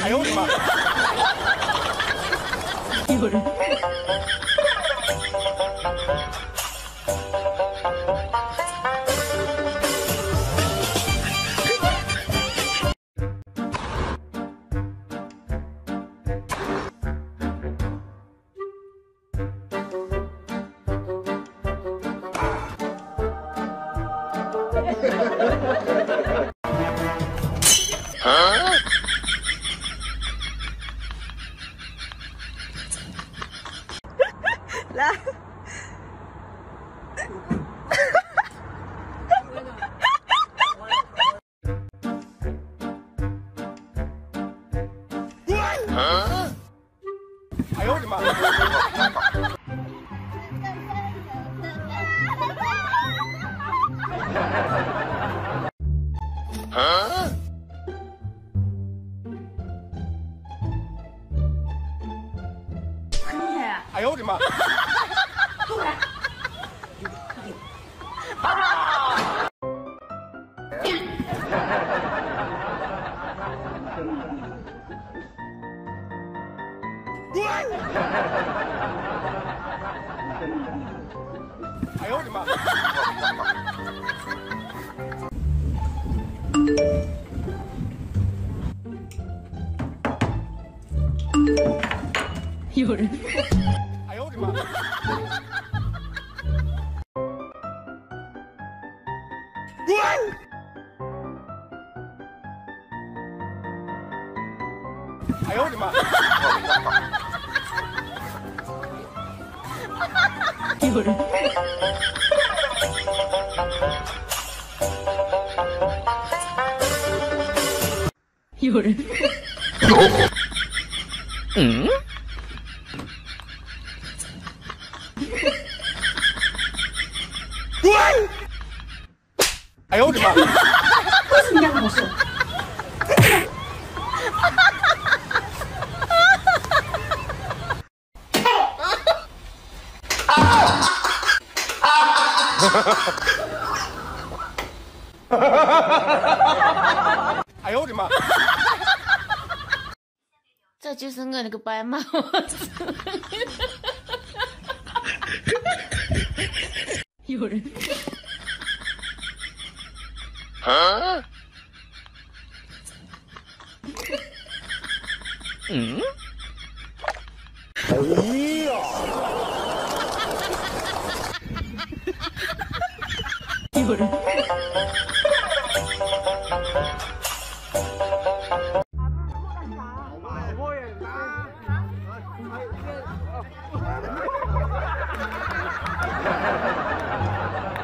哎呦我的妈！有人。来，哎呦我的妈！啊！ 哎呦我的妈！住手！哎呦我的妈！有人。 哎呦我的妈！有人。有人。嗯。 哎呦我的妈！为什么要我说？哎呦我的妈！这就是我那个白马王子。有人。 啊！嗯？哎呀！有人。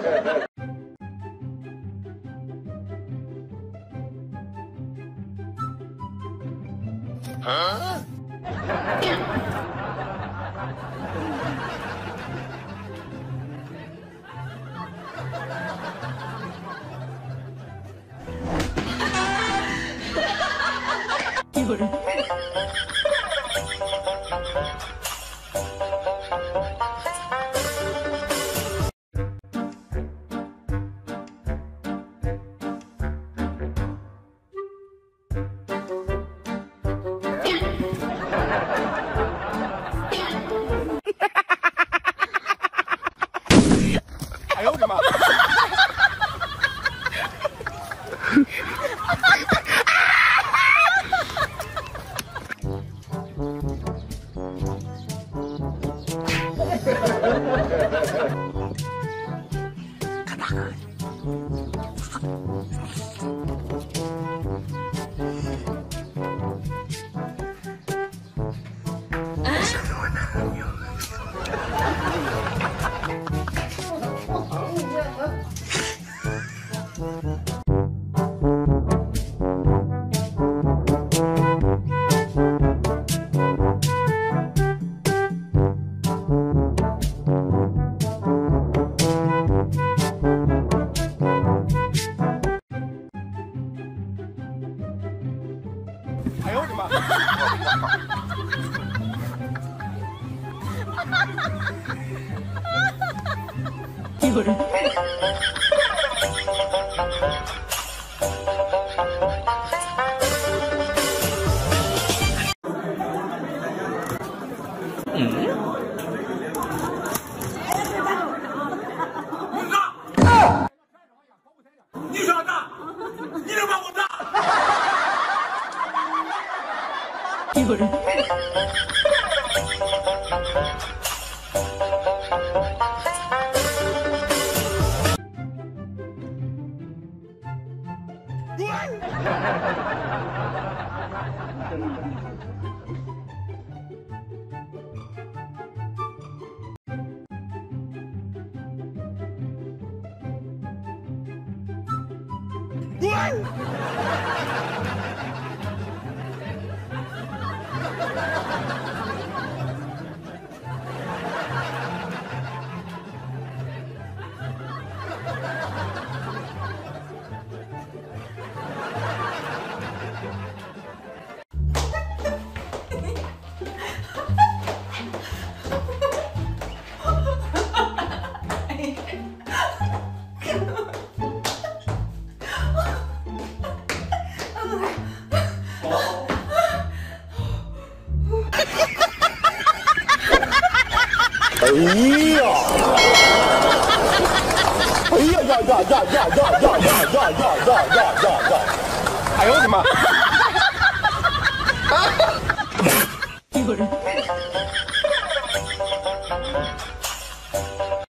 哎呦我的妈！有人。有人。哎呀！哎呀呀呀呀呀呀呀呀呀呀呀！哎呦我的妈！一个人。